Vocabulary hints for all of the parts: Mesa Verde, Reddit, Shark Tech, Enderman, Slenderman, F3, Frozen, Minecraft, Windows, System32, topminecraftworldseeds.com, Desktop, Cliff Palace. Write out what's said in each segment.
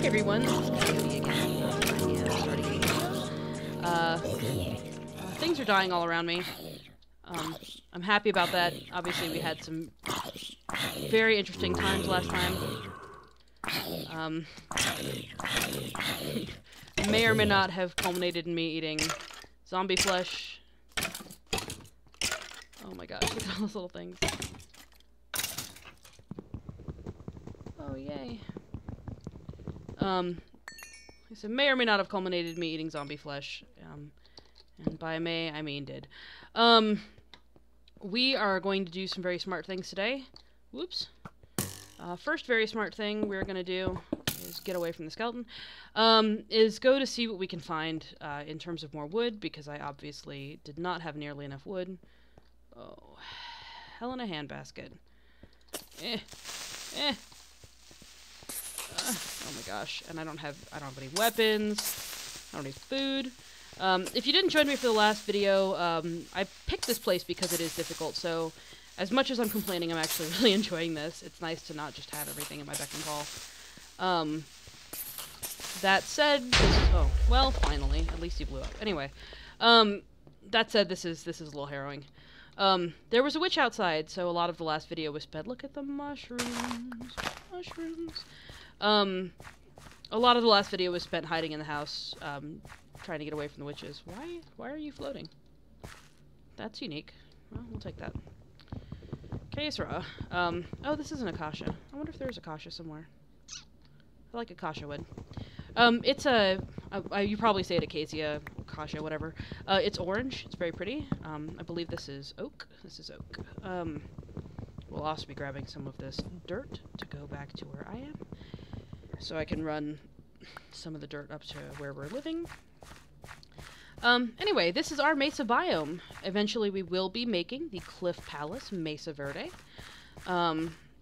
back, everyone. Things are dying all around me. I'm happy about that. Obviously, we had some very interesting times last time. May or may not have culminated in me eating zombie flesh. Oh my gosh, look at all those little things. Oh, yay. So may or may not have culminated me eating zombie flesh. And by may, I mean did. We are going to do some very smart things today. Whoops. First very smart thing we're going to do is get away from the skeleton. Is go to see what we can find in terms of more wood, because I obviously did not have nearly enough wood. Oh, hell in a handbasket. Oh my gosh, and I don't have any weapons, I don't need food. If you didn't join me for the last video, I picked this place because it is difficult, so as much as I'm complaining, I'm actually really enjoying this. It's nice to not just have everything in my beck and call. That said, oh, well, finally, at least you blew up. Anyway, that said, this is a little harrowing. There was a witch outside, so a lot of the last video was sped. Look at the mushrooms, mushrooms. A lot of the last video was spent hiding in the house, trying to get away from the witches. Why are you floating? That's unique. Well, we'll take that. Kesra. Oh, this is an Akasha. I wonder if there's Akasha somewhere. I like Akasha wood. It's you probably say it Acacia, Akasha, whatever. It's orange. It's very pretty. I believe this is oak. This is oak. We'll also be grabbing some of this dirt to go back to where I am, so I can run some of the dirt up to where we're living. Anyway, this is our Mesa biome. Eventually we will be making the Cliff Palace, Mesa Verde,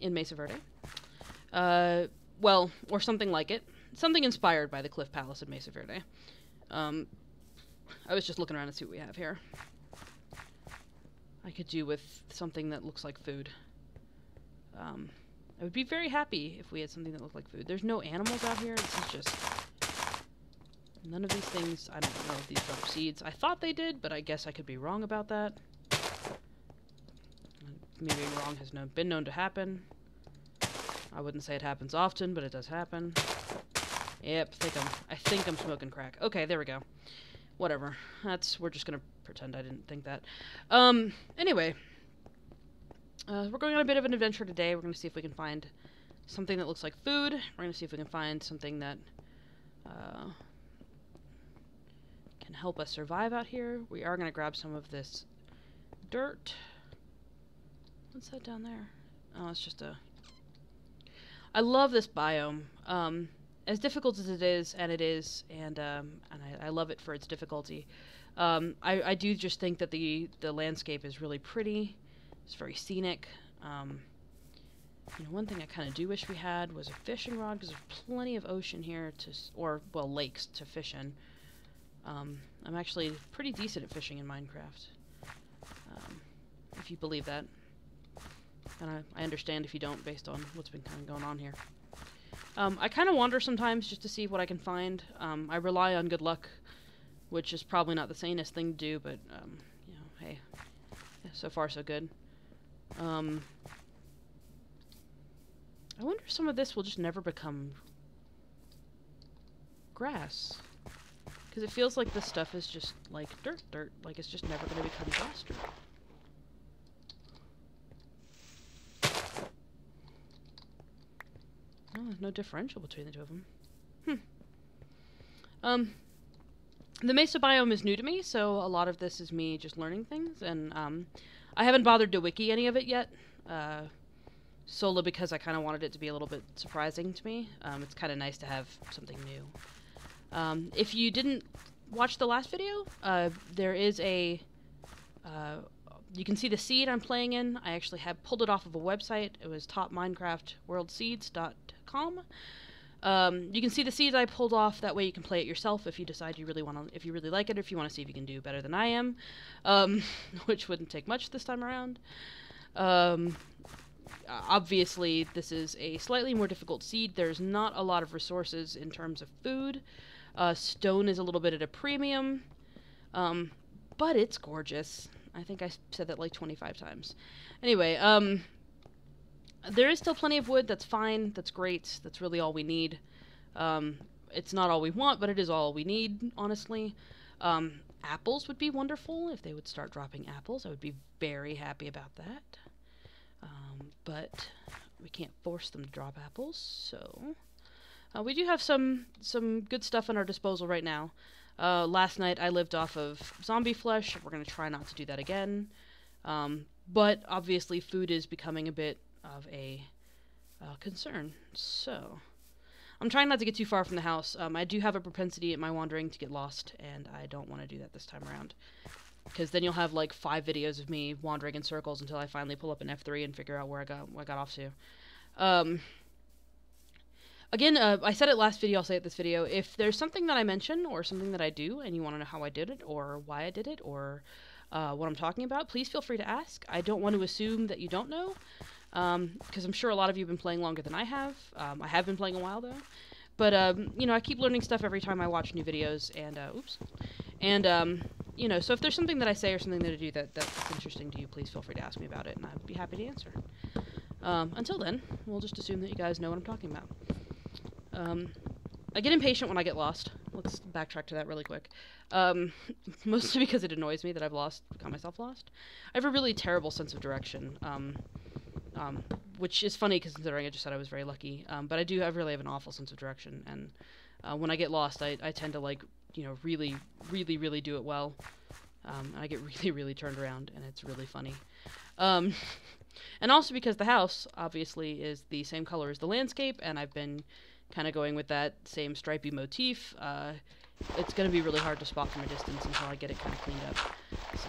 in Mesa Verde. Well, or something like it. Something inspired by the Cliff Palace in Mesa Verde. I was just looking around to see what we have here. I could do with something that looks like food. I would be very happy if we had something that looked like food. There's no animals out here. This is just... none of these things... I don't know if these drop seeds. I thought they did, but I guess I could be wrong about that. Maybe wrong has been known to happen. I wouldn't say it happens often, but it does happen. Yep, I think I'm smoking crack. Okay, there we go. Whatever. We're just gonna pretend I didn't think that. Anyway... we're going on a bit of an adventure today. We're going to see if we can find something that looks like food. We're going to see if we can find something that can help us survive out here. We are going to grab some of this dirt. What's that down there? Oh, it's just a... I love this biome. As difficult as it is, and I love it for its difficulty. I do just think that the landscape is really pretty. It's very scenic. You know, one thing I kind of do wish we had was a fishing rod, because there's plenty of ocean here or lakes to fish in. I'm actually pretty decent at fishing in Minecraft, if you believe that. And I understand if you don't, based on what's been kind of going on here. I kind of wander sometimes just to see what I can find. I rely on good luck, which is probably not the sanest thing to do, but you know, hey, so far so good. I wonder if some of this will just never become grass, because it feels like this stuff is just like dirt, like it's just never going to become grass. Oh, there's no differential between the two of them. The Mesa biome is new to me, so a lot of this is me just learning things, and I haven't bothered to wiki any of it yet, solely because I kind of wanted it to be a little bit surprising to me. It's kind of nice to have something new. If you didn't watch the last video, there is a... you can see the seed I'm playing in. I actually have pulled it off of a website. It was topminecraftworldseeds.com. You can see the seeds I pulled off. That way you can play it yourself if you decide you really want to, if you really like it, or if you want to see if you can do better than I am, which wouldn't take much this time around. obviously this is a slightly more difficult seed. There's not a lot of resources in terms of food. Stone is a little bit at a premium, but it's gorgeous. I think I said that like 25 times. Anyway, there is still plenty of wood. That's fine. That's great. That's really all we need. It's not all we want, but it is all we need, honestly. Apples would be wonderful. If they would start dropping apples, I would be very happy about that. But we can't force them to drop apples, so... we do have some good stuff in our disposal right now. Last night I lived off of zombie flesh. We're going to try not to do that again. But obviously food is becoming a bit of a concern, so... I'm trying not to get too far from the house. I do have a propensity in my wandering to get lost, and I don't want to do that this time around. Because then you'll have like 5 videos of me wandering in circles until I finally pull up an F3 and figure out where I got off to. Again, I said it last video, I'll say it this video. If there's something that I mention or something that I do and you want to know how I did it or why I did it or what I'm talking about, please feel free to ask. I don't want to assume that you don't know. Because I'm sure a lot of you have been playing longer than I have. I have been playing a while, though. But, you know, I keep learning stuff every time I watch new videos, and, oops. And, you know, so if there's something that I say or something that I do that's interesting to you, please feel free to ask me about it, and I'd be happy to answer. Until then, we'll just assume that you guys know what I'm talking about. I get impatient when I get lost. Let's backtrack to that really quick. Mostly because it annoys me that I've got myself lost. I have a really terrible sense of direction, which is funny considering I just said I was very lucky, but I really have an awful sense of direction, and when I get lost, I tend to, like, you know, really do it well, and I get really turned around, and it's really funny. And also because the house, obviously, is the same color as the landscape, and I've been kind of going with that same stripy motif, it's going to be really hard to spot from a distance until I get it kind of cleaned up, so...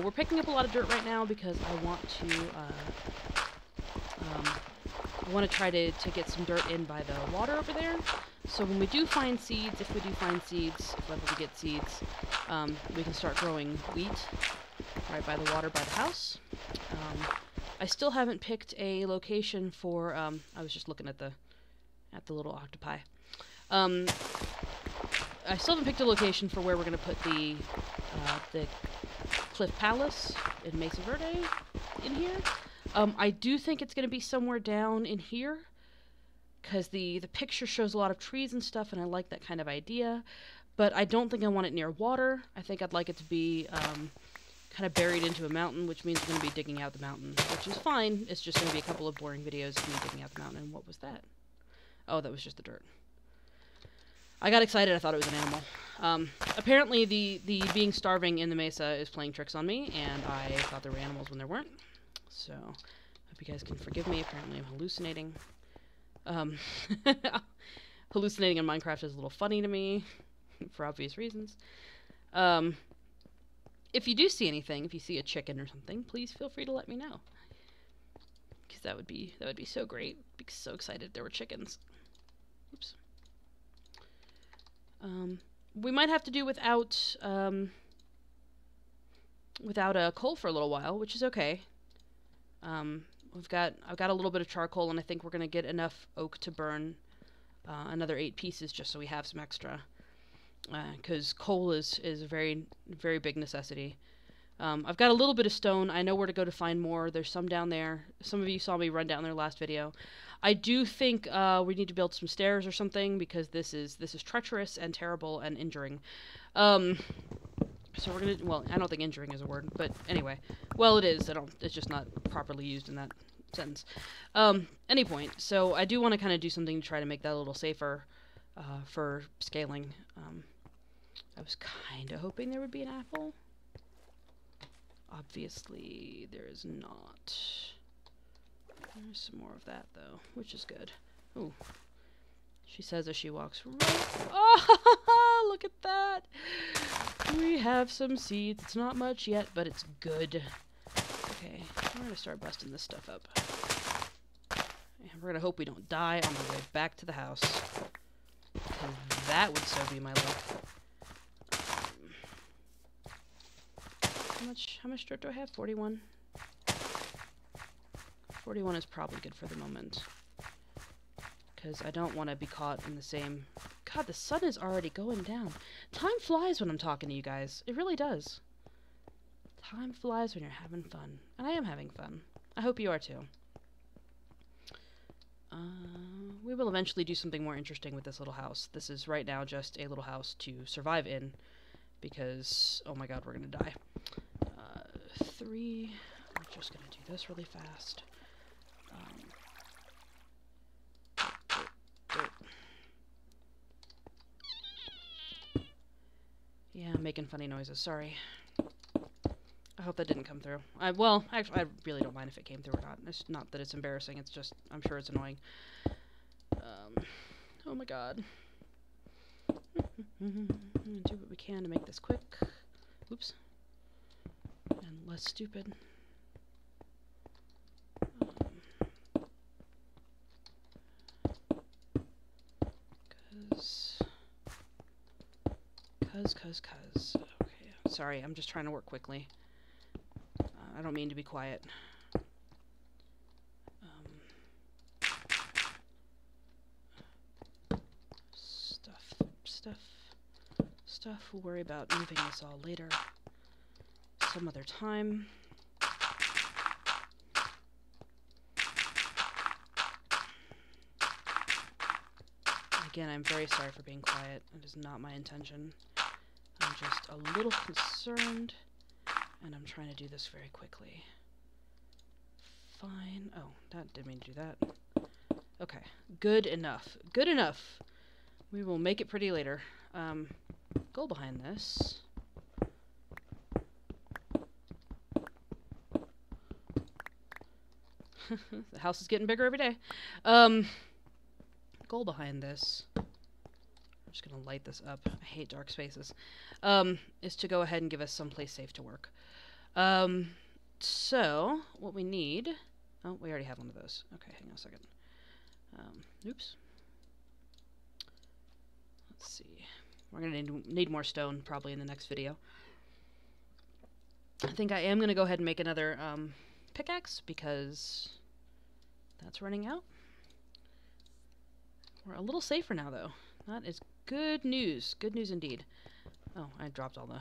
we're picking up a lot of dirt right now because I want to try to get some dirt in by the water over there. So when we do find seeds, if ever we get seeds, we can start growing wheat right by the water by the house. I still haven't picked a location for. I was just looking at the little octopi. I still haven't picked a location for where we're going to put the Cliff Palace in Mesa Verde in here. I do think it's going to be somewhere down in here because the picture shows a lot of trees and stuff, and I like that kind of idea, but I don't think I want it near water. I think I'd like it to be kind of buried into a mountain, which means I'm going to be digging out the mountain, which is fine. It's just going to be a couple of boring videos of me digging out the mountain. And what was that? Oh, that was just the dirt. I got excited. I thought it was an animal. Apparently the being starving in the mesa is playing tricks on me, and I thought there were animals when there weren't. So, hope you guys can forgive me. Apparently I'm hallucinating. Hallucinating in Minecraft is a little funny to me, for obvious reasons. If you do see anything, if you see a chicken or something, please feel free to let me know. Because that would be so great. I'd be so excited if there were chickens. Oops. We might have to do without coal for a little while, which is okay. I've got a little bit of charcoal, and I think we're gonna get enough oak to burn another 8 pieces just so we have some extra, because coal is a very big necessity. I've got a little bit of stone. I know where to go to find more. There's some down there. Some of you saw me run down there last video. I do think we need to build some stairs or something because this is treacherous and terrible and injuring. So we're gonna. Well, I don't think injuring is a word, but anyway. Well, it is. I don't. It's just not properly used in that sentence. Any point. So I do want to kind of do something to try to make that a little safer for scaling. I was kind of hoping there would be an apple. Obviously, there is not. There's some more of that, though, which is good. Ooh. She says as she walks right... Oh, look at that! We have some seeds. It's not much yet, but it's good. Okay, we're going to start busting this stuff up. And we're going to hope we don't die on the way back to the house. Because that would so be my luck. How much dirt do I have? 41. 41 is probably good for the moment, because I don't want to be caught in the same... God, the sun is already going down. Time flies when I'm talking to you guys. It really does. Time flies when you're having fun. And I am having fun. I hope you are too. We will eventually do something more interesting with this little house. This is right now just a little house to survive in, because, oh my god, we're going to die. 3... We're just going to do this really fast. Yeah, I'm making funny noises, sorry. I hope that didn't come through. Well, actually, I really don't mind if it came through or not. It's not that it's embarrassing, it's just, I'm sure it's annoying. Oh my god. Do what we can to make this quick. Oops. And less stupid. Cuz. Okay, sorry, I'm just trying to work quickly. I don't mean to be quiet. Stuff. We'll worry about moving this all later. Some other time. Again, I'm very sorry for being quiet. It is not my intention. I'm just a little concerned, and I'm trying to do this very quickly. Fine. Oh, that didn't mean to do that. Okay. Good enough. Good enough! We will make it pretty later. Go behind this. The house is getting bigger every day. Goal behind this, I'm just going to light this up, I hate dark spaces, is to go ahead and give us someplace safe to work. So, what we need, oh, we already have one of those. Okay, hang on a second. Oops. Let's see. We're going to need more stone probably in the next video. I think I am going to go ahead and make another pickaxe because that's running out. We're a little safer now, though. That is good news. Good news indeed. Oh, I dropped all the...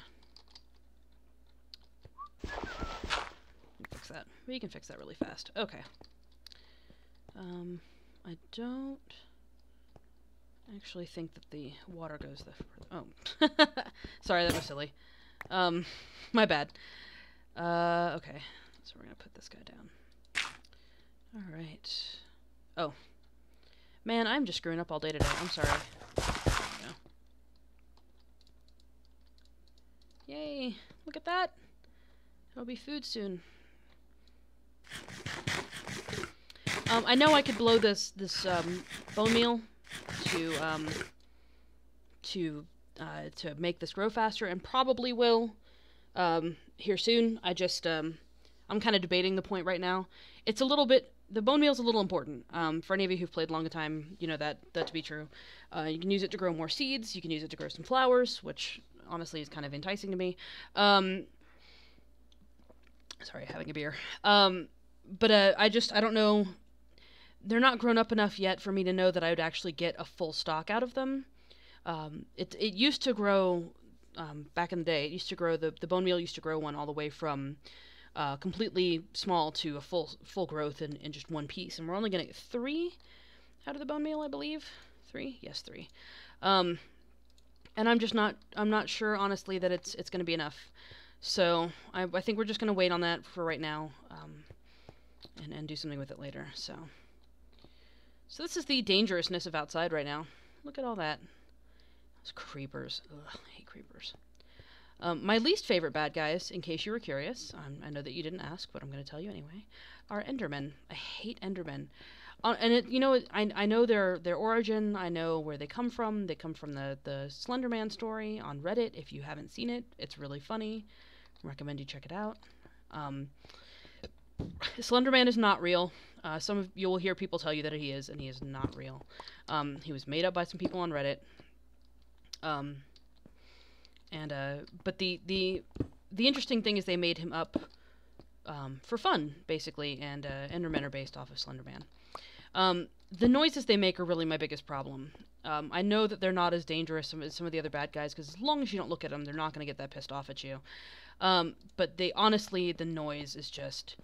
Fix that. We can fix that really fast. Okay. I don't actually think that the water goes there. Oh. Sorry, that was silly. My bad. Okay. So we're gonna put this guy down. All right. Oh. Man, I'm just screwing up all day today. I'm sorry. No. Yay! Look at that! There'll be food soon. I know I could blow this bone meal to make this grow faster, and probably will here soon. I just I'm kind of debating the point right now. It's a little bit. The bone meal's a little important. For any of you who've played long a time, you know that to be true. You can use it to grow more seeds. You can use it to grow some flowers, which honestly is kind of enticing to me. Sorry, having a beer. But I don't know. They're not grown up enough yet for me to know that I would actually get a full stock out of them. It used to grow, back in the day, it used to grow, the bone meal used to grow one all the way from... completely small to a full growth in just one piece, and we're only going to get 3 out of the bone meal, I believe. 3? Yes, 3. And I'm not sure, honestly, that it's going to be enough. So I think we're just going to wait on that for right now, and do something with it later. So this is the dangerousness of outside right now. Look at all that. Those creepers. Ugh, I hate creepers. My least favorite bad guys, in case you were curious, I know that you didn't ask, but I'm going to tell you anyway, are Endermen. I hate Endermen. I know their origin, I know where they come from. They come from the Slenderman story on Reddit. If you haven't seen it, it's really funny. I recommend you check it out. Slenderman is not real. Some of you will hear people tell you that he is, and he is not real. He was made up by some people on Reddit. But the interesting thing is they made him up for fun, basically, and Endermen are based off of Slenderman. The noises they make are really my biggest problem. I know that they're not as dangerous as some of the other bad guys, because as long as you don't look at them, they're not going to get that pissed off at you. But they, honestly, the noise is just,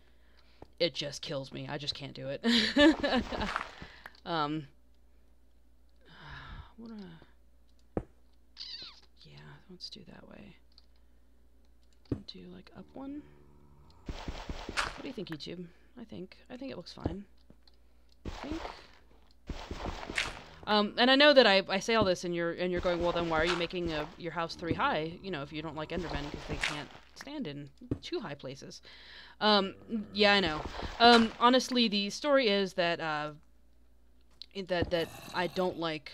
it just kills me. I just can't do it. Yeah, let's do that way. Do, like, up one? What do you think, YouTube? I think it looks fine. I think. And I know that I say all this, and you're going, well, then why are you making your house 3 high? You know, if you don't like Endermen, because they can't stand in 2 high places. Yeah, I know. Honestly, the story is that I don't like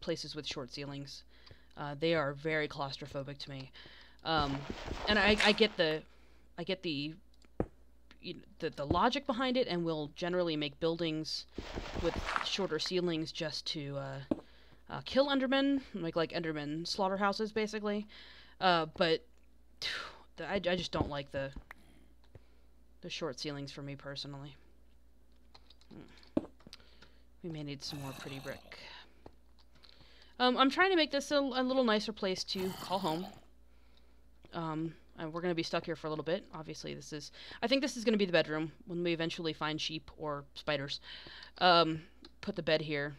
places with short ceilings. They are very claustrophobic to me, and I get the. The logic behind it, and will generally make buildings with shorter ceilings just to kill Endermen, like Endermen slaughterhouses, basically. But I just don't like the short ceilings for me personally. We may need some more pretty brick. I'm trying to make this a little nicer place to call home. We're going to be stuck here for a little bit. Obviously, this is... I think this is going to be the bedroom when we eventually find sheep or spiders. Put the bed here.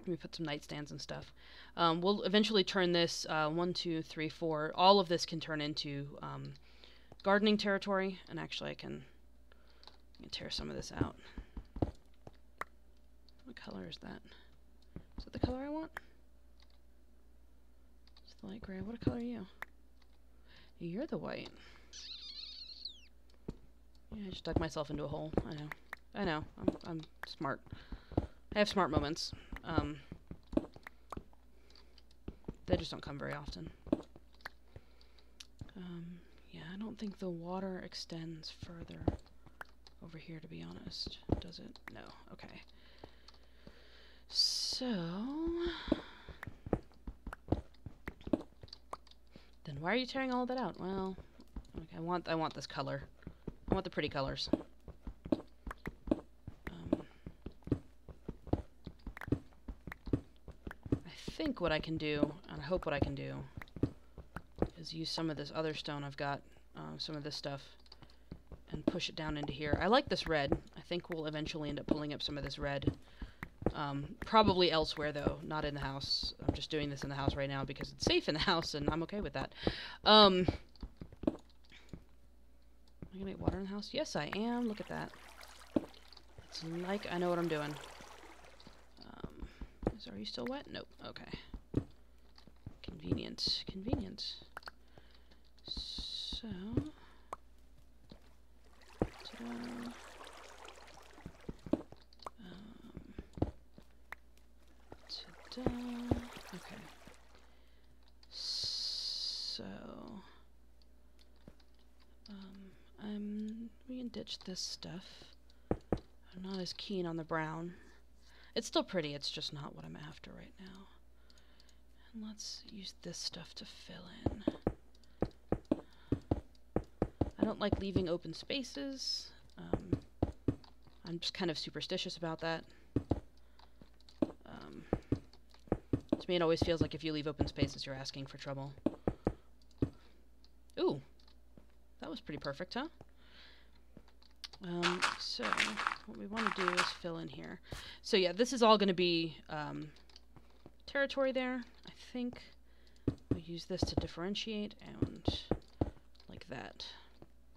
Let me put some nightstands and stuff. We'll eventually turn this... 1, 2, 3, 4... All of this can turn into gardening territory. And actually, I can tear some of this out. What color is that? Is that the color I want? It's the light gray. What color are you? You're the white. Yeah, I just dug myself into a hole. I know. I'm smart. I have smart moments. They just don't come very often. Yeah, I don't think the water extends further over here, to be honest. Does it? No. Okay. So... Why are you tearing all that out? Well, okay, I want this color. I want the pretty colors. I think what I can do, and I hope what I can do, is use some of this other stone I've got, some of this stuff, and push it down into here. I like this red. I think we'll eventually end up pulling up some of this red. Probably elsewhere, though, not in the house. I'm just doing this in the house right now because it's safe in the house, and I'm okay with that. Am I gonna get water in the house? Yes, I am. Look at that. It's like I know what I'm doing. Are you still wet? Nope. Okay. Convenient. Convenient. So... ta-da. Okay. So, we can ditch this stuff. I'm not as keen on the brown. It's still pretty, it's just not what I'm after right now. And let's use this stuff to fill in. I don't like leaving open spaces. I'm just kind of superstitious about that. To me, it always feels like if you leave open spaces, you're asking for trouble. Ooh! That was pretty perfect, huh? So, what we want to do is fill in here. So yeah, this is all going to be territory there. I think we'll use this to differentiate, and like that,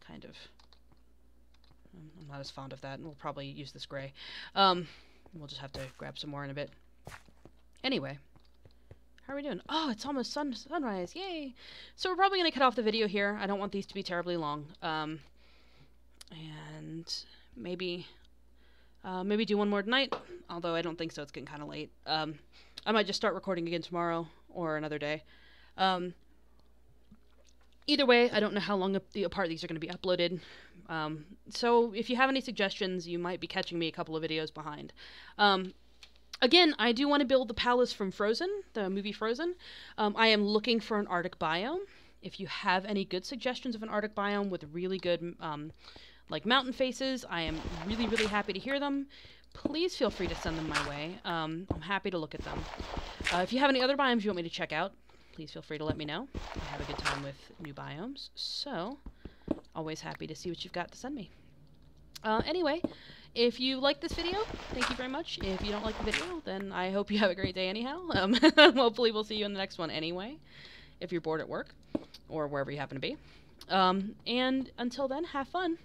kind of. I'm not as fond of that, and we'll probably use this gray. We'll just have to grab some more in a bit. Anyway. How are we doing? Oh, it's almost sunrise. Yay! So we're probably going to cut off the video here. I don't want these to be terribly long. And maybe do one more tonight, although I don't think so. It's getting kind of late. I might just start recording again tomorrow or another day. Either way, I don't know how long apart these are going to be uploaded. So if you have any suggestions, you might be catching me a couple of videos behind. Again, I do want to build the palace from Frozen, the movie Frozen. I am looking for an Arctic biome. If you have any good suggestions of an Arctic biome with really good like mountain faces, I am really, really happy to hear them. Please feel free to send them my way. I'm happy to look at them. If you have any other biomes you want me to check out, please feel free to let me know. I have a good time with new biomes, so always happy to see what you've got to send me. Anyway, if you like this video, thank you very much. If you don't like the video, then I hope you have a great day anyhow. Hopefully we'll see you in the next one anyway, if you're bored at work or wherever you happen to be. And until then, have fun.